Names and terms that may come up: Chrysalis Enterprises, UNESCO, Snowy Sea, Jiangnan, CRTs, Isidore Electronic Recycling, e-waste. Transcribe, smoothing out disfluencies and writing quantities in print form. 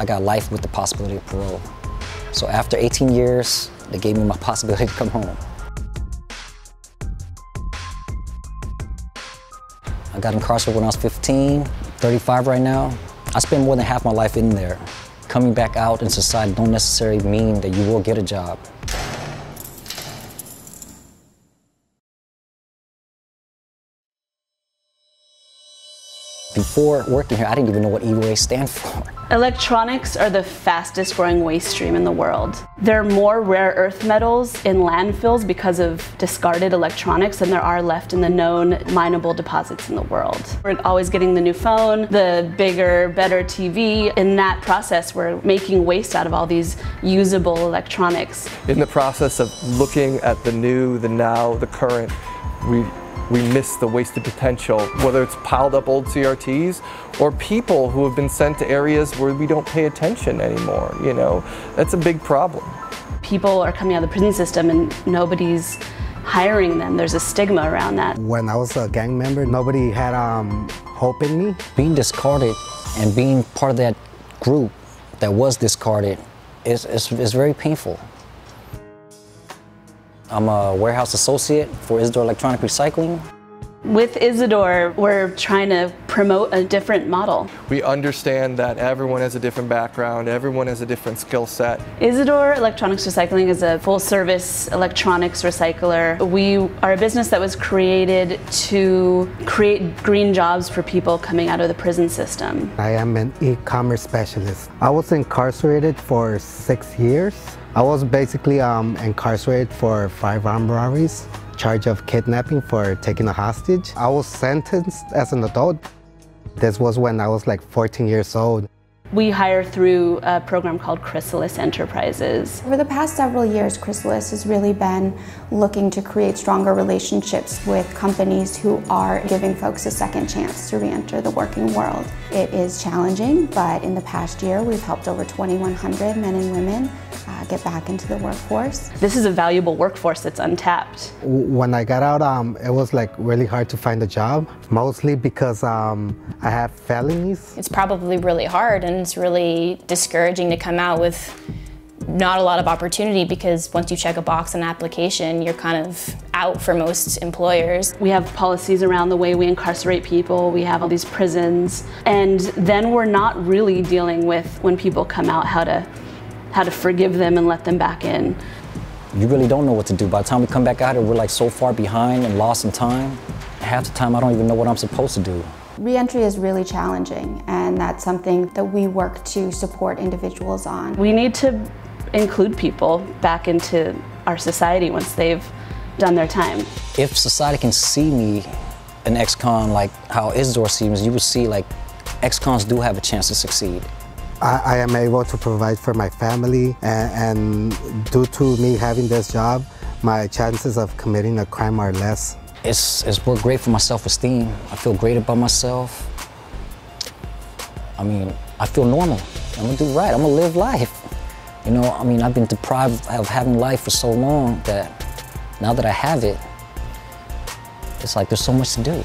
I got life with the possibility of parole. So after 18 years, they gave me my possibility to come home. I got incarcerated when I was 15, 35 right now. I spend more than half my life in there. Coming back out in society don't necessarily mean that you will get a job. Before working here, I didn't even know what e-waste stands for. Electronics are the fastest growing waste stream in the world. There are more rare earth metals in landfills because of discarded electronics than there are left in the known mineable deposits in the world. We're always getting the new phone, the bigger, better TV. In that process, we're making waste out of all these usable electronics. In the process of looking at the new, the now, the current, we miss the wasted potential, whether it's piled up old CRTs or people who have been sent to areas where we don't pay attention anymore, you know. That's a big problem. People are coming out of the prison system and nobody's hiring them. There's a stigma around that. When I was a gang member, nobody had hope in me. Being discarded and being part of that group that was discarded is very painful. I'm a warehouse associate for Isidore Electronic Recycling. With Isidore, we're trying to promote a different model. We understand that everyone has a different background, everyone has a different skill set. Isidore Electronics Recycling is a full-service electronics recycler. We are a business that was created to create green jobs for people coming out of the prison system. I am an e-commerce specialist. I was incarcerated for 6 years. I was basically incarcerated for 5 armed robberies, charge of kidnapping for taking a hostage. I was sentenced as an adult. This was when I was like 14 years old. We hire through a program called Chrysalis Enterprises. Over the past several years, Chrysalis has really been looking to create stronger relationships with companies who are giving folks a second chance to re-enter the working world. It is challenging, but in the past year, we've helped over 2,100 men and women get back into the workforce. This is a valuable workforce that's untapped. When I got out, it was like really hard to find a job, mostly because I have felonies. It's probably really hard and it's really discouraging to come out with not a lot of opportunity because once you check a box on an application, you're kind of out for most employers. We have policies around the way we incarcerate people, we have all these prisons, and then we're not really dealing with when people come out how to forgive them and let them back in. You really don't know what to do. By the time we come back out here, we're like so far behind and lost in time. Half the time, I don't even know what I'm supposed to do. Reentry is really challenging, and that's something that we work to support individuals on. We need to include people back into our society once they've done their time. If society can see me, an ex-con, like how Isidore seems, you will see like ex-cons do have a chance to succeed. I am able to provide for my family, and due to me having this job, my chances of committing a crime are less. It's worked great for my self-esteem. I feel great about myself. I mean, I feel normal. I'm gonna do right, I'm gonna live life. You know, I mean, I've been deprived of having life for so long that now that I have it, it's like there's so much to do.